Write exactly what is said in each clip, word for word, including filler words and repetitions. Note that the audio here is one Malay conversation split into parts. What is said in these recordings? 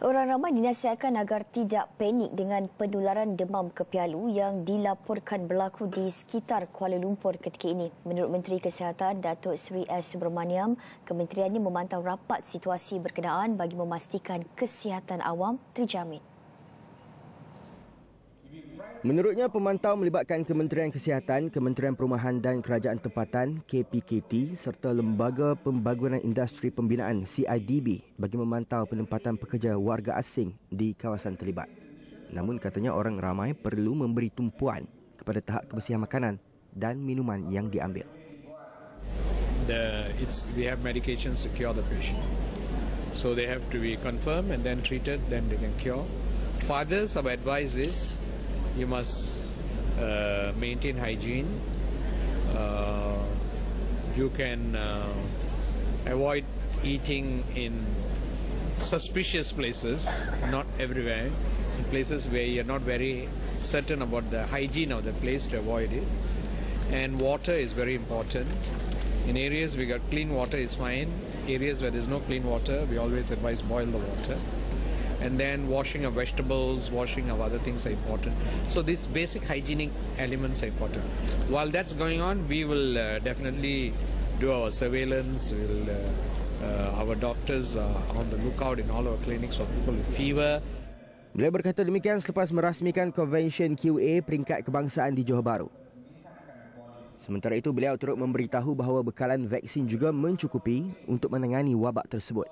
Orang ramai dinasihatkan agar tidak panik dengan penularan demam kepialu yang dilaporkan berlaku di sekitar Kuala Lumpur ketika ini. Menurut Menteri Kesihatan Datuk Seri S. Subramaniam, kementeriannya memantau rapat situasi berkenaan bagi memastikan kesihatan awam terjamin. Menurutnya, pemantau melibatkan Kementerian Kesihatan, Kementerian Perumahan dan Kerajaan Tempatan K P K T serta Lembaga Pembangunan Industri Pembinaan C I D B bagi memantau penempatan pekerja warga asing di kawasan terlibat. Namun katanya orang ramai perlu memberi tumpuan kepada tahap kebersihan makanan dan minuman yang diambil. The, it's, we have medications to cure the patient. So they have to be confirmed and then treated, then they can cure. For others, our advice is you must uh, maintain hygiene. Uh, you can uh, avoid eating in suspicious places, not everywhere, in places where you're not very certain about the hygiene of the place, to avoid it. And water is very important. In areas we got clean water is fine. Areas where there's no clean water, we always advise boil the water. And then washing of vegetables, washing of other things are important. So these basic hygienic elements are important. While that's going on, we will uh, definitely do our surveillance. We'll, uh, uh, our doctors are on the lookout in all our clinics for people with fever. Beliau berkata demikian selepas merasmikan Convention Q A Peringkat Kebangsaan di Johor Bahru. Sementara itu, beliau turut memberitahu bahawa bekalan vaksin juga mencukupi untuk menangani wabak tersebut.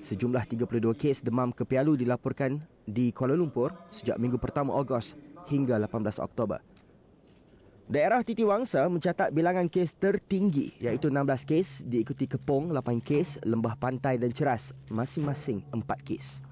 Sejumlah tiga puluh dua kes demam kepialu dilaporkan di Kuala Lumpur sejak minggu pertama Ogos hingga lapan belas Oktober. Daerah Titiwangsa mencatat bilangan kes tertinggi iaitu enam belas kes, diikuti Kepong lapan kes, Lembah Pantai dan Cheras masing-masing empat kes.